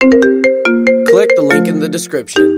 Click the link in the description.